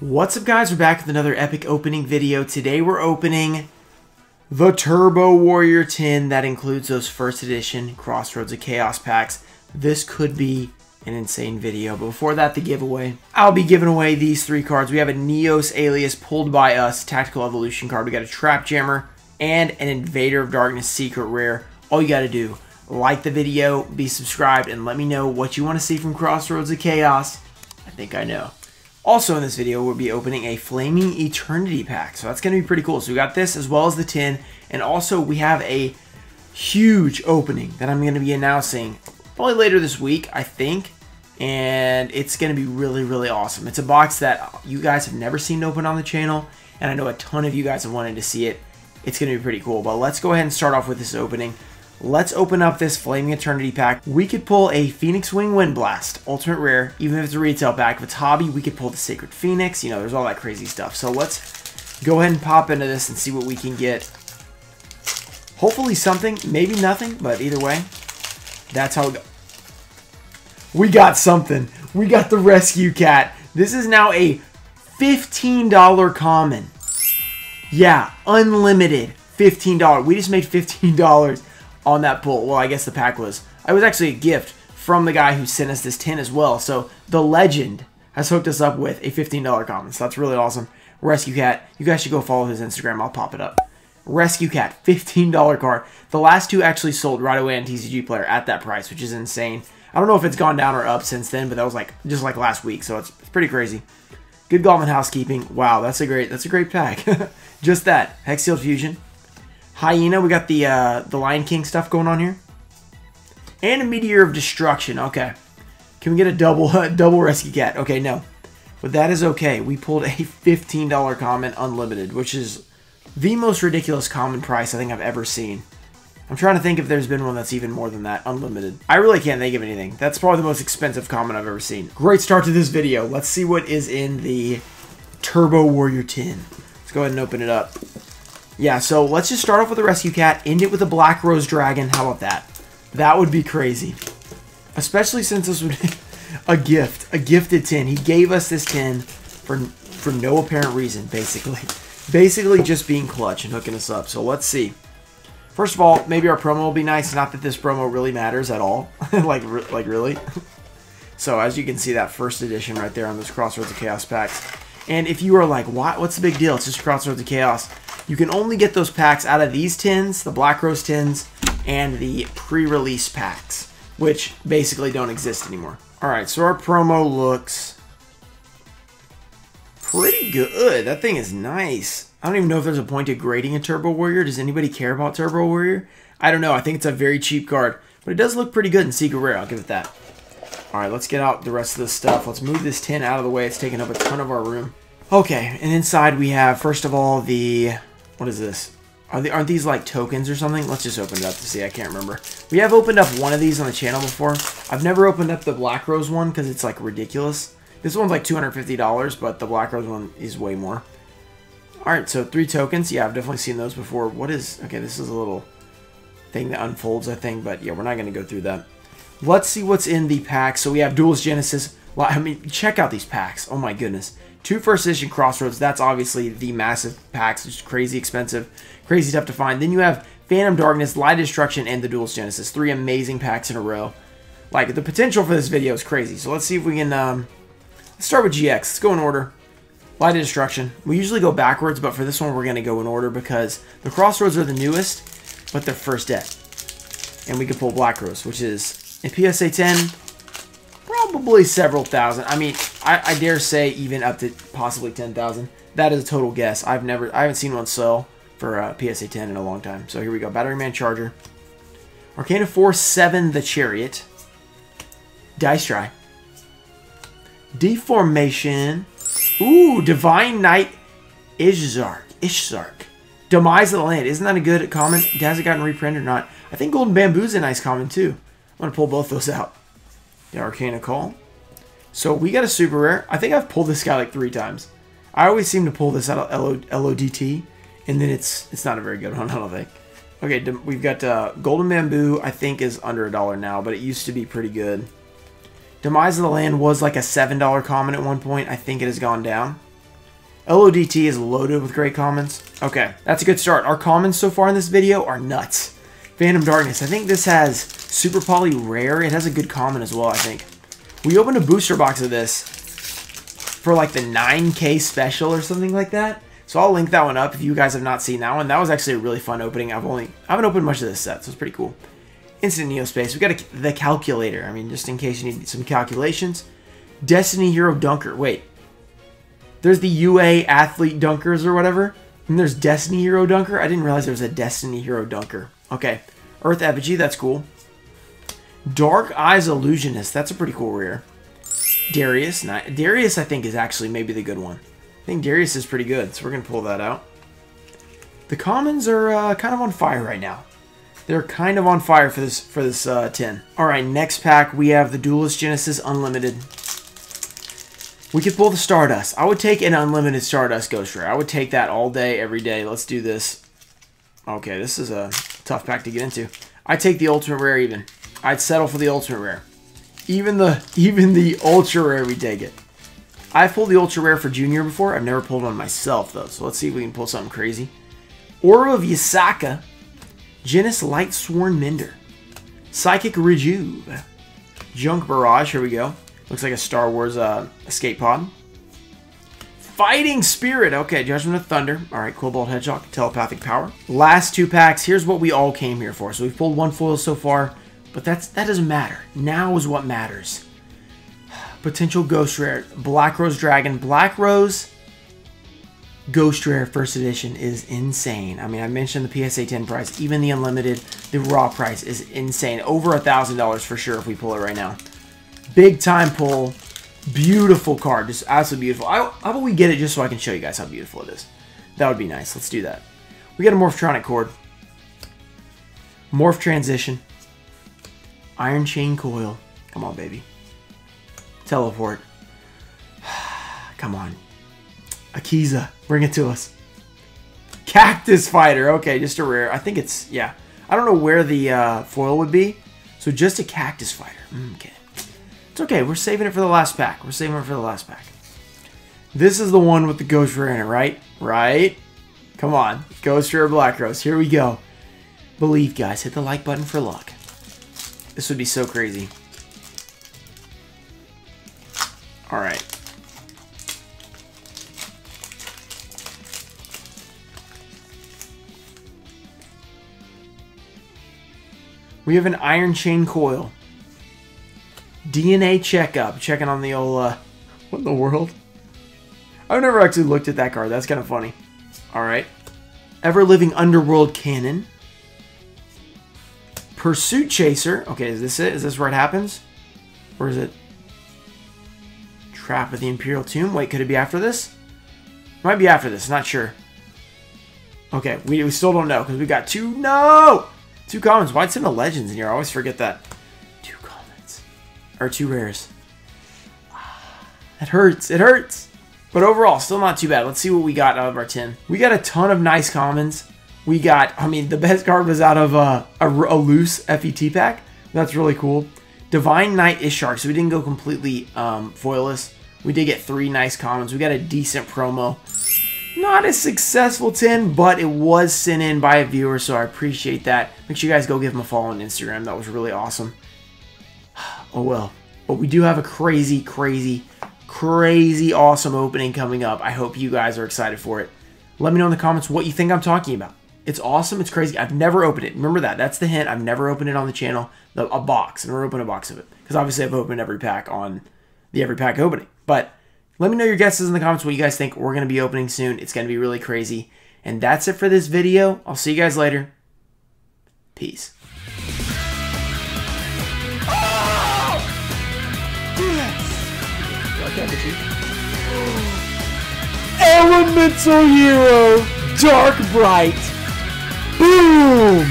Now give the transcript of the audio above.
What's up, guys? We're back with another epic opening video. Today we're opening the Turbo Warrior tin that includes those first edition Crossroads of Chaos packs. This could be an insane video, but before that, the giveaway. I'll be giving away these three cards. We have a Neos Alias Pulled by Us Tactical Evolution card. We got a Trap Jammer and an Invader of Darkness Secret Rare. All you gotta do, like the video, be subscribed, and let me know what you want to see from Crossroads of Chaos. I think I know. Also in this video, we'll be opening a Flaming Eternity pack, so that's going to be pretty cool. So we got this as well as the tin, and also we have a huge opening that I'm going to be announcing probably later this week, I think, and it's going to be really, really awesome. It's a box that you guys have never seen open on the channel, and I know a ton of you guys have wanted to see it. It's going to be pretty cool, but let's go ahead and start off with this opening. Let's open up this Flaming Eternity pack. We could pull a Phoenix Wing Wind Blast, ultimate rare, even if it's a retail pack. If it's hobby, we could pull the Sacred Phoenix. You know, there's all that crazy stuff. So let's go ahead and pop into this and see what we can get. Hopefully something, maybe nothing, but either way, that's how we go. We got something. We got the Rescue Cat. This is now a $15 common. Yeah, unlimited $15. We just made $15. On that pull. Well, I guess the pack was. It was actually a gift from the guy who sent us this tin as well. So the legend has hooked us up with a $15 common. So that's really awesome. Rescue Cat. You guys should go follow his Instagram. I'll pop it up. Rescue Cat, $15 card. The last two actually sold right away on TCG Player at that price, which is insane. I don't know if it's gone down or up since then, but that was like just like last week. So it's pretty crazy. Good Goblin housekeeping. Wow, that's a great pack. Just that. Hex Sealed Fusion. Hyena, we got the Lion King stuff going on here. And a Meteor of Destruction, okay. Can we get a double Rescue Cat? Okay, no. But that is okay. We pulled a $15 common unlimited, which is the most ridiculous common price I think I've ever seen. I'm trying to think if there's been one that's even more than that, unlimited. I really can't think of anything. That's probably the most expensive common I've ever seen. Great start to this video. Let's see what is in the Turbo Warrior tin. Let's go ahead and open it up. Yeah, so let's just start off with a Rescue Cat, end it with a Black Rose Dragon. How about that? That would be crazy. Especially since this would be a gifted tin. He gave us this tin for no apparent reason, basically. Basically just being clutch and hooking us up. So let's see. First of all, maybe our promo will be nice. Not that this promo really matters at all. like really. So as you can see, that first edition right there on those Crossroads of Chaos packs. And if you are like, what's the big deal? It's just Crossroads of Chaos. You can only get those packs out of these tins, the Black Rose tins, and the pre-release packs, which basically don't exist anymore. All right, so our promo looks pretty good. That thing is nice. I don't even know if there's a point to grading a Turbo Warrior. Does anybody care about Turbo Warrior? I don't know. I think it's a very cheap card, but it does look pretty good in Secret Rare. I'll give it that. All right, let's get out the rest of this stuff. Let's move this tin out of the way. It's taking up a ton of our room. Okay, and inside we have, first of all, the... What is this? Aren't these like tokens or something? Let's just open it up to see. I can't remember. We have opened up one of these on the channel before. I've never opened up the Black Rose one because it's like ridiculous. This one's like $250, but the Black Rose one is way more. All right, so 3 tokens. Yeah, I've definitely seen those before. What is... Okay, this is a little thing that unfolds, I think, but yeah, we're not going to go through that. Let's see what's in the pack. So we have Duelist Genesis. I mean, check out these packs. Oh my goodness. 2 first edition Crossroads, that's obviously the massive packs, which is crazy expensive, crazy tough to find. Then you have Phantom Darkness, Light of Destruction, and the Duelist Genesis. 3 amazing packs in a row. Like, the potential for this video is crazy. So let's see if we can, let's start with GX. Let's go in order. Light of Destruction. We usually go backwards, but for this one we're going to go in order because the Crossroads are the newest, but they're first deck. And we can pull Black Rose, which is in PSA 10. Probably several thousand. I mean, I dare say even up to possibly 10,000. That is a total guess. I haven't seen one sell for PSA 10 in a long time. So here we go. Battery Man Charger. Arcana 4/7, The Chariot. Dice Try. Deformation. Ooh, Divine Knight Ishzark. Demise of the Land. Isn't that a good common? Has it gotten reprinted or not? I think Golden Bamboo is a nice common too. I'm going to pull both those out. The Arcana Call. So we got a super rare. I think I've pulled this guy like 3 times. I always seem to pull this out of LODT, and then it's not a very good one, I don't think. Okay, we've got Golden Bamboo, I think, is under $1 now, but it used to be pretty good. Demise of the Land was like a $7 common at one point. I think it has gone down. LODT is loaded with great commons. Okay, that's a good start. Our commons so far in this video are nuts. Phantom Darkness. I think this has Super Poly Rare. It has a good common as well, I think. We opened a booster box of this for like the 9K special or something like that. So I'll link that one up if you guys have not seen that one. That was actually a really fun opening. I haven't opened much of this set, so it's pretty cool. Instant Neospace. We got the Calculator. I mean, just in case you need some calculations. Destiny Hero Dunker. Wait. There's the UA Athlete Dunkers or whatever. And there's Destiny Hero Dunker. I didn't realize there was a Destiny Hero Dunker. Okay. Earth Epogee. That's cool. Dark Eyes Illusionist. That's a pretty cool rare. Darius. Darius, I think, is actually maybe the good one. I think Darius is pretty good, so we're going to pull that out. The commons are kind of on fire right now. They're kind of on fire for this tin. All right, next pack, we have the Duelist Genesis Unlimited. We could pull the Stardust. I would take an unlimited Stardust Ghost Rare. I would take that all day, every day. Let's do this. Okay, this is a tough pack to get into. I'd take the Ultimate Rare even. I'd settle for the Ultimate Rare. Even the Ultra Rare we take it. I've pulled the Ultra Rare for Junior before. I've never pulled one myself, though. So let's see if we can pull something crazy. Orb of Yasaka. Genesis Light Sworn Mender. Psychic Rejuve. Junk Barrage. Here we go. Looks like a Star Wars escape pod. Fighting Spirit. Okay, Judgment of Thunder. All right, Cobalt Hedgehog, Telepathic Power. Last two packs. Here's what we all came here for. So we've pulled one foil so far, but that doesn't matter. Now is what matters. Potential Ghost Rare. Black Rose Dragon. Black Rose Ghost Rare First Edition is insane. I mean, I mentioned the PSA 10 price. Even the Unlimited, the raw price is insane. Over $1,000 for sure if we pull it right now. Big time pull. Beautiful card. Just absolutely beautiful. How about we get it just so I can show you guys how beautiful it is? That would be nice. Let's do that. We got a Morphtronic Cord. Morph Transition. Iron Chain Coil. Come on, baby. Teleport. Come on. Akiza. Bring it to us. Cactus Fighter. Okay, just a rare. I think it's, yeah. I don't know where the foil would be. So just a Cactus Fighter. Okay. It's okay. We're saving it for the last pack. We're saving it for the last pack. This is the one with the Ghost Rare in it, right? Right? Come on. Ghost Rare Black Rose. Here we go. Believe, guys. Hit the like button for luck. This would be so crazy. Alright. We have an Iron Chain Coil. DNA Checkup. Checking on the old, what in the world? I've never actually looked at that card. That's kind of funny. Alright. Ever-Living Underworld Cannon. Pursuit Chaser. Okay, is this it? Is this where it happens? Or is it... Trap of the Imperial Tomb. Wait, could it be after this? Might be after this. Not sure. Okay, we still don't know because we got two... No! Two commons. Why'd send the legends in here? I always forget that. Two commons. Or two rares. That hurts. It hurts. But overall, still not too bad. Let's see what we got out of our tin. We got a ton of nice commons. We got... I mean, the best card was out of a loose FET pack. That's really cool. Divine Knight Ishzark. So we didn't go completely foilless. We did get three nice commons. We got a decent promo. Not a successful tin, but it was sent in by a viewer, so I appreciate that. Make sure you guys go give him a follow on Instagram. That was really awesome. Oh, well. But we do have a crazy, crazy, crazy awesome opening coming up. I hope you guys are excited for it. Let me know in the comments what you think I'm talking about. It's awesome. It's crazy. I've never opened it. Remember that. That's the hint. I've never opened it on the channel. A box. I've never opened a box of it. Because obviously I've opened every pack on the every pack opening. But let me know your guesses in the comments what you guys think we're going to be opening soon. It's going to be really crazy. And that's it for this video. I'll see you guys later. Peace. Oh! Elemental Hero. Dark Bright. Boom!